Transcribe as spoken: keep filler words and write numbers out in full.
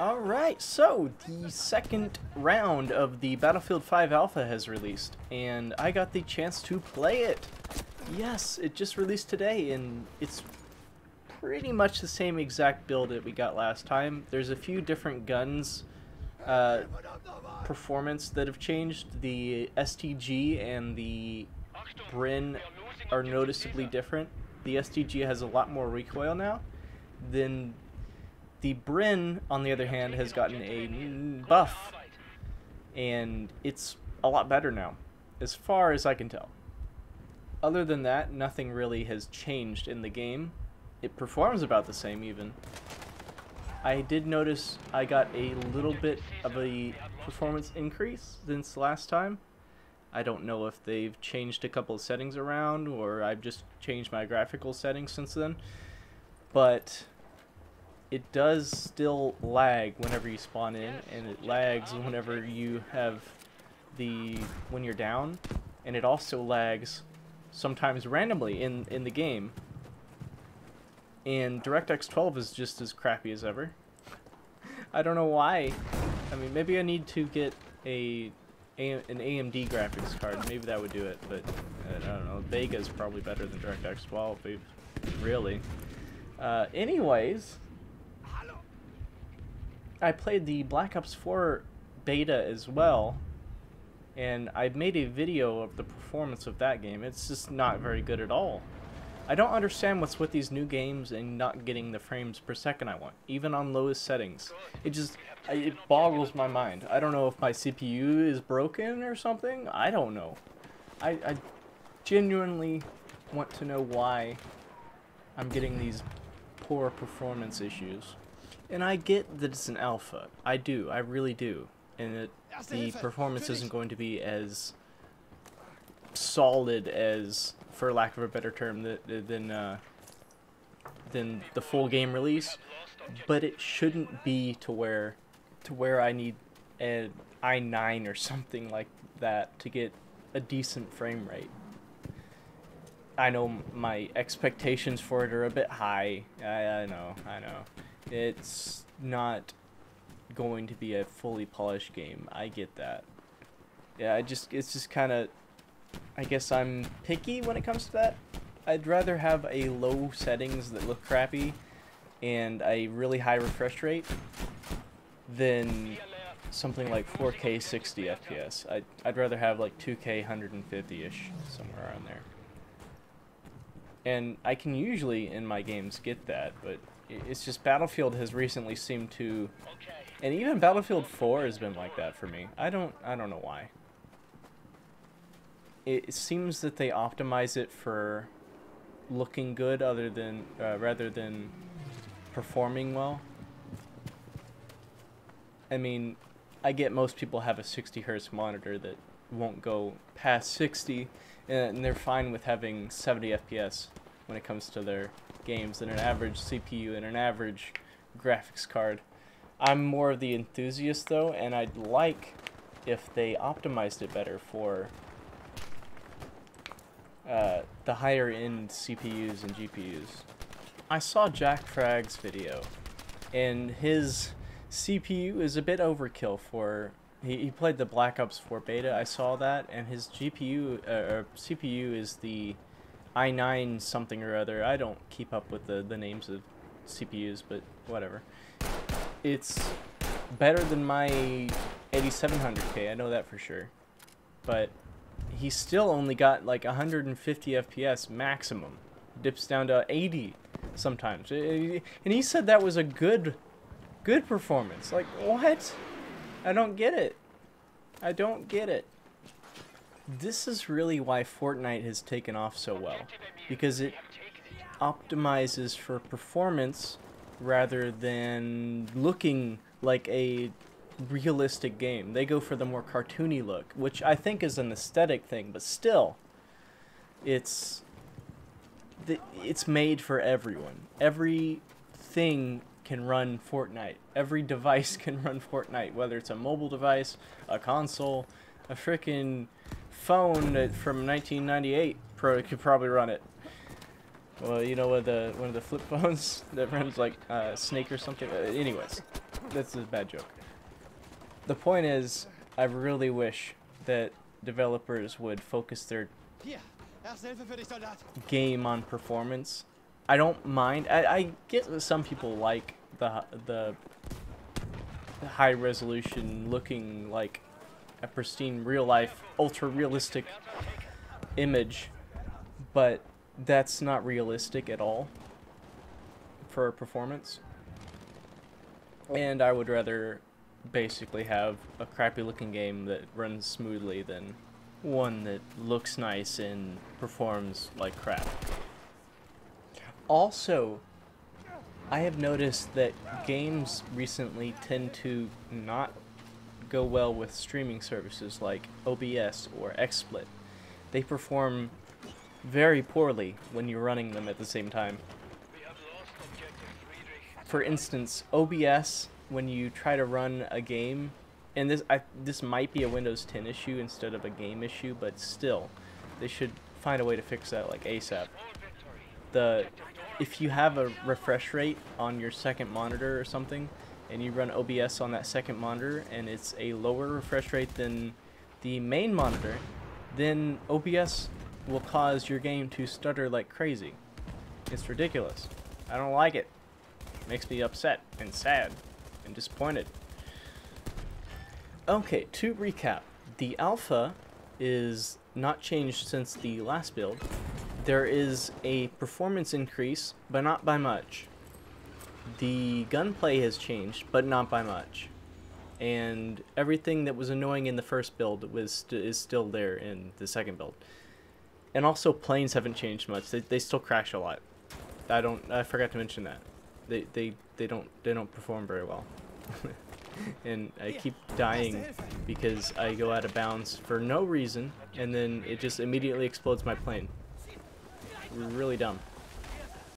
Alright, so the second round of the Battlefield five Alpha has released, and I got the chance to play it. Yes, it just released today, and it's pretty much the same exact build that we got last time. There's a few different guns uh, performance that have changed. The S T G and the Bren are noticeably different. The S T G has a lot more recoil now than the Bren, on the other hand, has gotten a buff, and it's a lot better now, as far as I can tell. Other than that, nothing really has changed in the game. It performs about the same, even. I did notice I got a little bit of a performance increase since last time. I don't know if they've changed a couple of settings around, or I've just changed my graphical settings since then, but it does still lag whenever you spawn in, and it lags whenever you have the when you're down, and it also lags sometimes randomly in in the game. And DirectX twelve is just as crappy as ever. I don't know why. I mean, maybe I need to get a, a an A M D graphics card. Maybe that would do it, but I don't know. Vega is probably better than DirectX twelve, really. Uh, anyways, I played the Black Ops four beta as well, and I made a video of the performance of that game. It's just not very good at all. I don't understand what's with these new games and not getting the frames per second I want, even on lowest settings. It just, it boggles my mind. I don't know if my C P U is broken or something. I don't know. I, I genuinely want to know why I'm getting these poor performance issues. And I get that it's an alpha. I do. I really do. And it, the performance isn't going to be as solid as, for lack of a better term, than than, uh, than the full game release. But it shouldn't be to where to where I need an i nine or something like that to get a decent frame rate. I know my expectations for it are a bit high. I, I know. I know. It's not going to be a fully polished game. I get that. Yeah, I just it's just kind of, I guess I'm picky when it comes to that. I'd rather have a low settings that look crappy and a really high refresh rate than something like four K sixty F P S. I'd, I'd rather have like two K one fifty-ish, somewhere around there. And I can usually in my games get that, but it's just Battlefield has recently seemed to, and even Battlefield four has been like that for me. I don't, I don't know why. It seems that they optimize it for looking good, other than uh, rather than performing well. I mean, I get most people have a sixty hertz monitor that won't go past sixty, and they're fine with having seventy F P S when it comes to their games and an average C P U and an average graphics card. I'm more of the enthusiast though, and I'd like if they optimized it better for uh, the higher end C P Us and G P Us. I saw Jack Frag's video, and his C P U is a bit overkill for, he, he played the Black Ops four beta, I saw that, and his G P U, uh, or C P U is the i nine something or other. I don't keep up with the, the names of C P Us, but whatever. It's better than my eighty-seven hundred K, I know that for sure. But he still only got like one fifty F P S maximum. Dips down to eighty sometimes. And he said that was a good, good performance. Like, what? I don't get it. I don't get it. This is really why Fortnite has taken off so well, because it optimizes for performance rather than looking like a realistic game. They go for the more cartoony look, which I think is an aesthetic thing, but still, it's it's made for everyone. Everything can run Fortnite. Every device can run Fortnite, whether it's a mobile device, a console, a freaking phone from nineteen ninety-eight pro could probably run it. Well, you know, with the one of the flip phones that runs like uh, Snake or something. Anyways, that's a bad joke. The point is, I really wish that developers would focus their game on performance. I don't mind. I, I get that some people like the the high resolution looking like a pristine real life ultra realistic image, but that's not realistic at all for performance. And I would rather basically have a crappy looking game that runs smoothly than one that looks nice and performs like crap. Also, I have noticed that games recently tend to not go well with streaming services like O B S or XSplit. They perform very poorly when you're running them at the same time. For instance, O B S, when you try to run a game, and this I, this might be a Windows ten issue instead of a game issue, but still, they should find a way to fix that like ASAP. The if you have a refresh rate on your second monitor or something, and you run O B S on that second monitor, and it's a lower refresh rate than the main monitor, then O B S will cause your game to stutter like crazy. It's ridiculous. I don't like it. Makes me upset and sad and disappointed. Okay, to recap, the alpha is not changed since the last build. There is a performance increase, but not by much. The gunplay has changed, but not by much. And everything that was annoying in the first build was st is still there in the second build. And also, planes haven't changed much. They, they still crash a lot. I don't. I forgot to mention that. They, they, they don't they don't perform very well, and I keep dying because I go out of bounds for no reason, and then it just immediately explodes my plane. Really dumb.